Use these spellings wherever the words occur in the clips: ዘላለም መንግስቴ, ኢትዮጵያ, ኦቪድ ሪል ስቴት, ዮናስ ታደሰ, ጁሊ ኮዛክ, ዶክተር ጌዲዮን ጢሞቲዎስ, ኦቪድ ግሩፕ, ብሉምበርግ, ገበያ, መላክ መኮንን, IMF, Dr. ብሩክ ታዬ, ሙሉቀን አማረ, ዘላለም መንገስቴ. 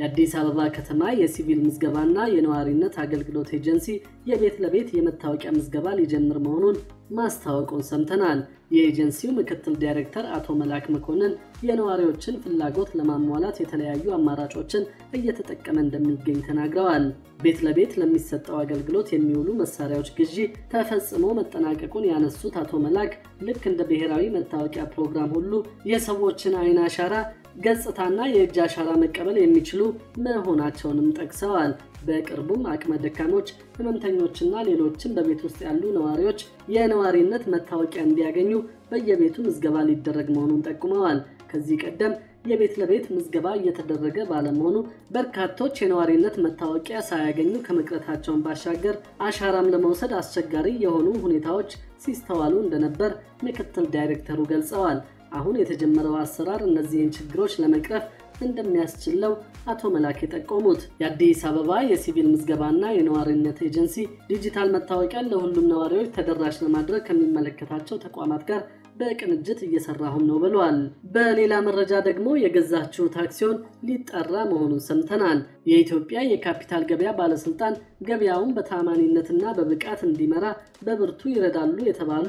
የአዲስ አበባ ከተማ የሲቪል ምዝገባና የነዋሪነት አገልግሎት ኤጀንሲ የቤት ለቤት የመታወቂያ ምዝገባ ሊጀምር መሆኑን ማስታወቁን ሰምተናል የኤጀንሲው ምክትል ዳይሬክተር አቶ መላክ መኮንን የነዋሪዎችን ፍላጎት ለማሟላት የተለያዩ አማራጮችን እየተጠቀመ እንደሚገኝ ተናግረዋል ቤት ለቤት ለሚሰጠው አገልግሎት የሚውሉ መሳሪያዎች ግዢ ተፈጽሞ መጠናቀቁን ያነሱት አቶ መላክ ልክ እንደ ብሔራዊ መታወቂያ ፕሮግራም ሁሉ የሰዎችን አይና አሻራ ገጽታና የእጅ አሻራ መቀበል የሚችሉ መሆናቸውንም ጠቅሰዋል በቅርቡም አቅመ ደካሞች ህመምተኞችና ሌሎችን በቤት ውስጥ ያሉ ነዋሪዎች የነዋሪነት መታወቂያ እንዲያገኙ በየቤቱ ምዝገባ ሊደረግ መሆኑን ጠቁመዋል ከዚህ ቀደም የቤት ለቤት ምዝገባ እየተደረገ ባለመሆኑ በርካቶች የነዋሪነት መታወቂያ ሳያገኙ ከመቅረታቸው ባሻገር አሻራም ለመውሰድ አስቸጋሪ የሆኑ ሁኔታዎች ሲስተዋሉ እንደነበር ምክትል ዳይሬክተሩ ገልጸዋል አሁን የተጀመረው አሰራር እነዚህን ችግሮች ለመቅረፍ እንደሚያስችለው አቶ መላክ ተጠቆሙት የአዲስ አበባ የሲቪል ምዝገባና የነዋሪነት ኤጀንሲ ዲጂታል መታወቂያ ለሁሉም ነዋሪዎች ተደራሽ ለማድረግ ከሚመለከታቸው ተቋማት ጋር በቅንጅት እየሰራሁም ነው ብለዋል በሌላ መረጃ ደግሞ የገዛቸው ታክሲውን ሊጣራ መሆኑን ሰምተናል የኢትዮጵያ የካፒታል ገበያ ባለስልጣን ገበያውን በታማኝነትና በብቃት እንዲመራ በብርቱ ይረዳሉ የተባሉ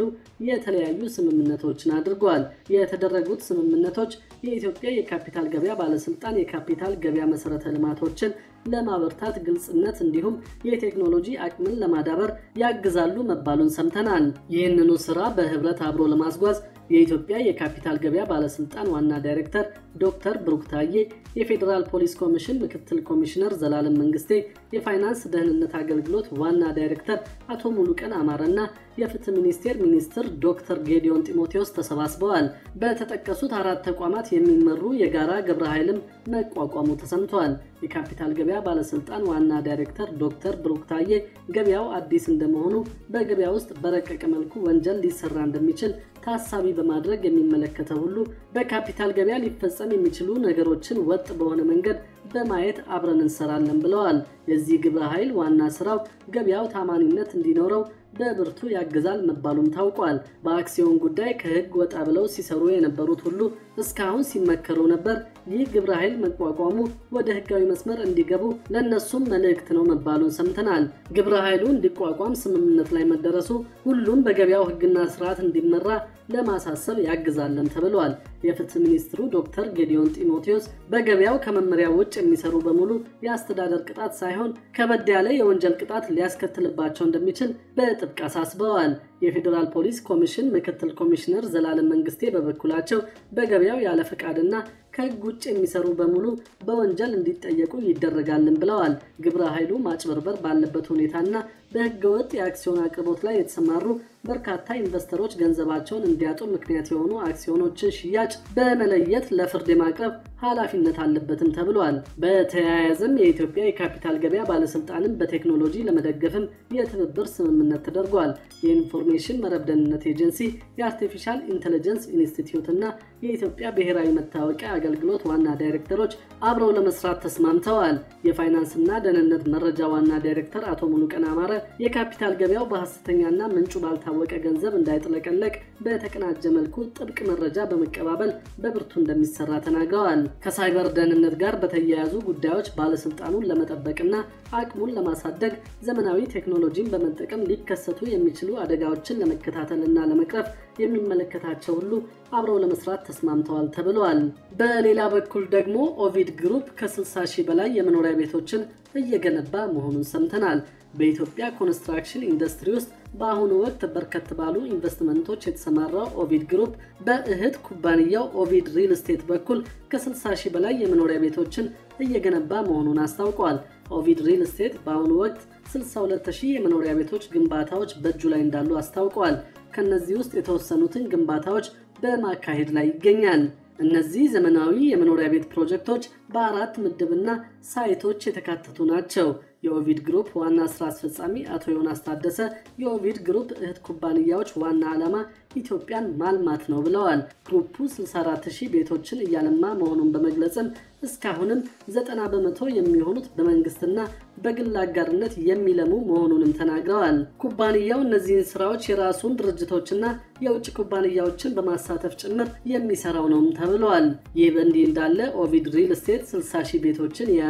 የተለያዩ ስምምነቶችን አድርጓል የተደረጉት ስምምነቶች የኢትዮጵያ የካፒታል ገበያ ባለስልጣን የካፒታል ገበያ መሰረተ ልማቶችን ለማበርታት ግልጽነት እንዲሁም የቴክኖሎጂ አቅምን ለማዳበር ያግዛሉ መባሉን ሰምተናል ይህንኑ ስራ በህብረት አብሮ ለማስጓዝ የኢትዮጵያ የካፒታል ገበያ ባለስልጣን ዋና ዳይሬክተር ዶክተር ብሩክ ታዬ የፌደራል ፖሊስ ኮሚሽን ምክትል ኮሚሽነር ዘላለም መንገስቴ የፋይናንስ ደህንነት አገልግሎት ዋና ዳይሬክተር አቶ ሙሉቀን አማረና የፍትህ ሚኒስቴር ሚኒስትር ዶክተር ጌዲዮን ጢሞቲዎስ ተሰባስበዋል በተጠቀሱት አራት ተቋማት የሚመሩ የጋራ ግብረ ኃይልም መቋቋሙ ተሰምቷል የካፒታል ገበያ ባለስልጣን ዋና ዳይሬክተር ዶክተር ብሩክ ታዬ ገበያው አዲስ እንደመሆኑ በገበያ ውስጥ በረቀቀ መልኩ ወንጀል ሊሰራ እንደሚችል ታሳቢ በማድረግ የሚመለከተው ሁሉ በካፒታል ገበያ ሊፈጸም የሚችሉ ነገሮችን ወጥ በሆነ መንገድ በማየት አብረን እንሰራለን ብለዋል የዚህ ግብረ ኃይል ዋና ስራው ገበያው ታማኝነት እንዲኖረው በብርቱ ያግዛል መባሉም ታውቋል በአክሲዮን ጉዳይ ከህግ ወጣ ብለው ሲሰሩ የነበሩት ሁሉ እስካሁን ሲመከሩ ነበር ይህ ግብረ ኃይል መቋቋሙ ወደ ህጋዊ መስመር እንዲገቡ ለነሱም መልእክት ነው መባሉን ሰምተናል ግብረ ኃይሉ እንዲቋቋም ስምምነት ላይ መደረሱ ሁሉም በገበያው ህግና ስርዓት እንዲመራ ለማሳሰብ ያግዛለን ተብሏል የፍትህ ሚኒስትሩ ዶክተር ጌዲዮን ጢሞቲዎስ በገበያው ከመመሪያው ውጭ የሚሰሩ በሙሉ ያስተዳደር ቅጣት ሳይሆን ከበድ ያለ የወንጀል ቅጣት ሊያስከትልባቸው እንደሚችል በጥብቅ አሳስበዋል የፌደራል ፖሊስ ኮሚሽን ምክትል ኮሚሽነር ዘላለም መንግስቴ በበኩላቸው በገበያው ያለ ፈቃድና ከህግ ውጭ የሚሰሩ በሙሉ በወንጀል እንዲጠየቁ ይደረጋል ብለዋል ግብረ ኃይሉ ማጭበርበር ባለበት ሁኔታና በህገወጥ የአክሲዮን አቅርቦት ላይ የተሰማሩ በርካታ ኢንቨስተሮች ገንዘባቸውን እንዲያጡ ምክንያት የሆኑ አክሲዮኖችን ሽያጭ በመለየት ለፍርድ ማቅረብ ኃላፊነት አለበትም ተብሏል በተያያዘም የኢትዮጵያ የካፒታል ገበያ ባለስልጣንን በቴክኖሎጂ ለመደገፍም የትብብር ስምምነት ተደርጓል የኢንፎርሜሽን መረብ ደህንነት ኤጀንሲ የአርቲፊሻል ኢንተለጀንስ ኢንስቲትዩትና የኢትዮጵያ ብሔራዊ መታወቂያ አገልግሎት ዋና ዳይሬክተሮች አብረው ለመስራት ተስማምተዋል የፋይናንስና ደህንነት መረጃ ዋና ዳይሬክተር አቶ ሙሉቀን አማረ የካፒታል ገበያው በሐሰተኛና ምንጩ ባልታወቀ ገንዘብ እንዳይጥለቀለቅ በተቀናጀ መልኩ ጥብቅ መረጃ በመቀባበል በብርቱ እንደሚሰራ ተናግረዋል ከሳይበር ደህንነት ጋር በተያያዙ ጉዳዮች ባለስልጣኑን ለመጠበቅና አቅሙን ለማሳደግ ዘመናዊ ቴክኖሎጂን በመጠቀም ሊከሰቱ የሚችሉ አደጋዎችን ለመከታተልና ለመቅረፍ የሚመለከታቸው ሁሉ አብረው ለመስራት ተስማምተዋል ተብሏል በሌላ በኩል ደግሞ ኦቪድ ግሩፕ ከ60,000 በላይ የመኖሪያ ቤቶችን እየገነባ መሆኑን ሰምተናል በኢትዮጵያ ኮንስትራክሽን ኢንዱስትሪ ውስጥ በአሁኑ ወቅት በርከት ባሉ ኢንቨስትመንቶች የተሰማራው ኦቪድ ግሩፕ በእህት ኩባንያው ኦቪድ ሪል ስቴት በኩል ከ60,000 በላይ የመኖሪያ ቤቶችን እየገነባ መሆኑን አስታውቋል ኦቪድ ሪል ስቴት በአሁኑ ወቅት 62,000 የመኖሪያ ቤቶች ግንባታዎች በእጁ ላይ እንዳሉ አስታውቋል ከነዚህ ውስጥ የተወሰኑትን ግንባታዎች በማካሄድ ላይ ይገኛል እነዚህ ዘመናዊ የመኖሪያ ቤት ፕሮጀክቶች በአራት ምድብና ሳይቶች የተካተቱ ናቸው። የኦቪድ ግሩፕ ዋና ስራ አስፈጻሚ አቶ ዮናስ ታደሰ የኦቪድ ግሩፕ እህት ኩባንያዎች ዋና ዓላማ ኢትዮጵያን ማልማት ነው ብለዋል። ግሩፑ 64000 ቤቶችን እያለማ መሆኑን በመግለጽም እስካሁንም 90% የሚሆኑት በመንግስትና በግል አጋርነት የሚለሙ መሆኑንም ተናግረዋል። ኩባንያው እነዚህን ስራዎች የራሱን ድርጅቶችና የውጭ ኩባንያዎችን በማሳተፍ ጭምር የሚሰራው ነው ተብሏል። ይህ በእንዲህ እንዳለ ኦቪድ ሪል ስቴት 60000 ቤቶችን የያዘ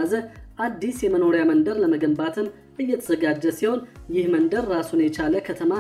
አዲስ የመኖሪያ መንደር ለመገንባትም እየተዘጋጀ ሲሆን ይህ መንደር ራሱን የቻለ ከተማ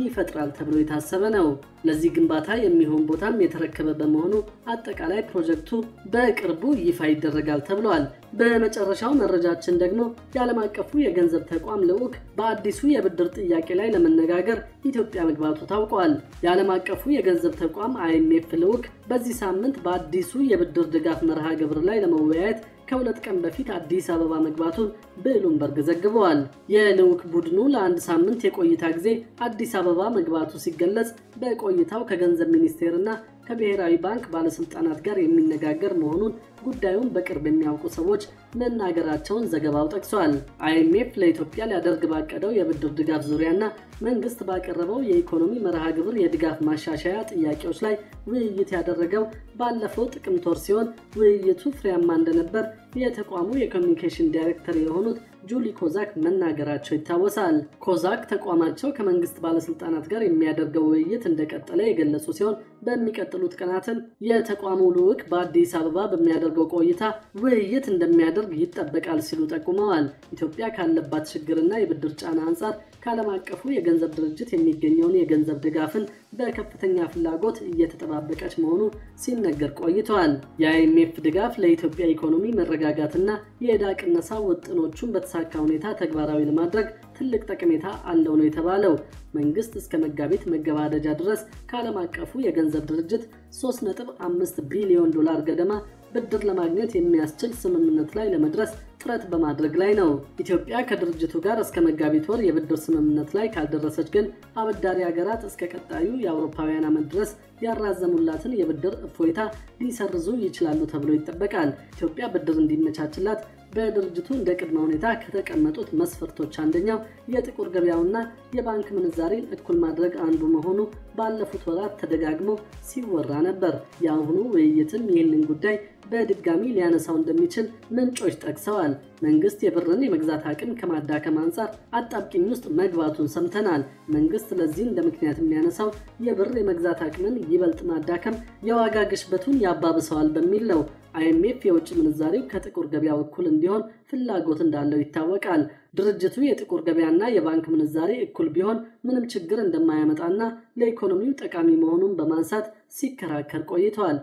ይፈጥራል ተብሎ የታሰበ ነው። ለዚህ ግንባታ የሚሆን ቦታም የተረከበ በመሆኑ አጠቃላይ ፕሮጀክቱ በቅርቡ ይፋ ይደረጋል ተብሏል። በመጨረሻው መረጃችን ደግሞ የዓለም አቀፉ የገንዘብ ተቋም ልዑክ በአዲሱ የብድር ጥያቄ ላይ ለመነጋገር ኢትዮጵያ መግባቱ ታውቋል። የዓለም አቀፉ የገንዘብ ተቋም IMF ልዑክ በዚህ ሳምንት በአዲሱ የብድር ድጋፍ መርሃ ግብር ላይ ለመወያየት ከሁለት ቀን በፊት አዲስ አበባ መግባቱን ብሉምበርግ ዘግቧል። የልዑክ ቡድኑ ለአንድ ሳምንት የቆይታ ጊዜ አዲስ አበባ መግባቱ ሲገለጽ በቆይታው ከገንዘብ ሚኒስቴርና ከብሔራዊ ባንክ ባለስልጣናት ጋር የሚነጋገር መሆኑን ጉዳዩን በቅርብ የሚያውቁ ሰዎች መናገራቸውን ዘገባው ጠቅሷል። IMF ለኢትዮጵያ ሊያደርግ ባቀደው የብድር ድጋፍ ዙሪያና መንግስት ባቀረበው የኢኮኖሚ መርሃ ግብር የድጋፍ ማሻሻያ ጥያቄዎች ላይ ውይይት ያደረገው ባለፈው ጥቅምት ወር ሲሆን ውይይቱ ፍሬያማ እንደነበር የተቋሙ የኮሙኒኬሽን ዳይሬክተር የሆኑት ጁሊ ኮዛክ መናገራቸው ይታወሳል። ኮዛክ ተቋማቸው ከመንግስት ባለስልጣናት ጋር የሚያደርገው ውይይት እንደቀጠለ የገለጹ ሲሆን በሚቀጥሉት ቀናትም የተቋሙ ልዑክ በአዲስ አበባ በሚያደርገው ቆይታ ውይይት እንደሚያደርግ ይጠበቃል ሲሉ ጠቁመዋል። ኢትዮጵያ ካለባት ችግርና የብድር ጫና አንፃር ከዓለም አቀፉ የገንዘብ ድርጅት የሚገኘውን የገንዘብ ድጋፍን በከፍተኛ ፍላጎት እየተጠባበቀች መሆኑ ሲነገር ቆይቷል። የIMF ድጋፍ ለኢትዮጵያ ኢኮኖሚ መረጋጋትና የዳቅነሳ ወጥኖቹን በተሳካ ሁኔታ ተግባራዊ ለማድረግ ትልቅ ጠቀሜታ አለው ነው የተባለው። መንግስት እስከ መጋቢት መገባደጃ ድረስ ከዓለም አቀፉ የገንዘብ ድርጅት 3.5 ቢሊዮን ዶላር ገደማ ብድር ለማግኘት የሚያስችል ስምምነት ላይ ለመድረስ ጥረት በማድረግ ላይ ነው። ኢትዮጵያ ከድርጅቱ ጋር እስከ መጋቢት ወር የብድር ስምምነት ላይ ካልደረሰች ግን አበዳሪ ሀገራት እስከ ቀጣዩ የአውሮፓውያን ዓመት ድረስ ያራዘሙላትን የብድር እፎይታ ሊሰርዙ ይችላሉ ተብሎ ይጠበቃል። ኢትዮጵያ ብድር እንዲመቻችላት በድርጅቱ እንደቅድመ ሁኔታ ከተቀመጡት መስፈርቶች አንደኛው የጥቁር ገበያውና የባንክ ምንዛሪን እኩል ማድረግ አንዱ መሆኑ ባለፉት ወራት ተደጋግሞ ሲወራ ነበር። ያሁኑ ውይይትም ይህንን ጉዳይ በድጋሚ ሊያነሳው እንደሚችል ምንጮች ጠቅሰዋል። መንግስት የብርን የመግዛት አቅም ከማዳከም አንፃር አጣብቂኝ ውስጥ መግባቱን ሰምተናል። መንግስት ለዚህ እንደ ምክንያት የሚያነሳው የብር የመግዛት አቅምን ይበልጥ ማዳከም የዋጋ ግሽበቱን ያባብሰዋል በሚል ነው። IMF የውጭ ምንዛሪው ከጥቁር ገበያ እኩል እንዲሆን ፍላጎት እንዳለው ይታወቃል። ድርጅቱ የጥቁር ገበያና የባንክ ምንዛሪ እኩል ቢሆን ምንም ችግር እንደማያመጣና ለኢኮኖሚው ጠቃሚ መሆኑን በማንሳት ሲከራከር ቆይቷል።